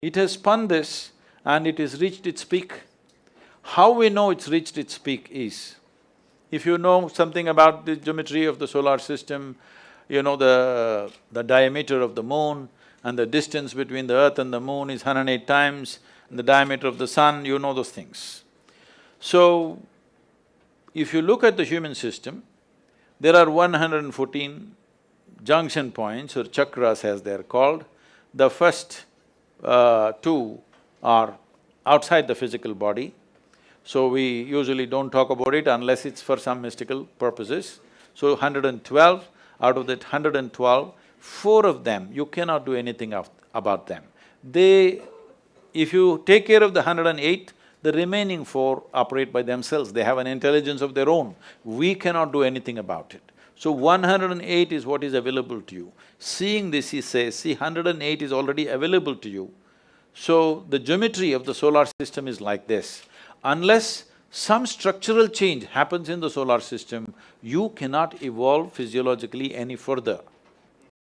It has spun this and it has reached its peak. How we know it's reached its peak is, if you know something about the geometry of the solar system, you know the diameter of the moon and the distance between the earth and the moon is 108 times, and the diameter of the sun, you know those things. So, if you look at the human system, there are 114 junction points or chakras as they are called. The first two are outside the physical body, so we usually don't talk about it unless it's for some mystical purposes. So 112, out of that 112, 4 of them, you cannot do anything about them. If you take care of the 108, the remaining 4 operate by themselves, they have an intelligence of their own. We cannot do anything about it. So 108 is what is available to you. Seeing this, he says, see, 108 is already available to you. So the geometry of the solar system is like this. Unless some structural change happens in the solar system, you cannot evolve physiologically any further.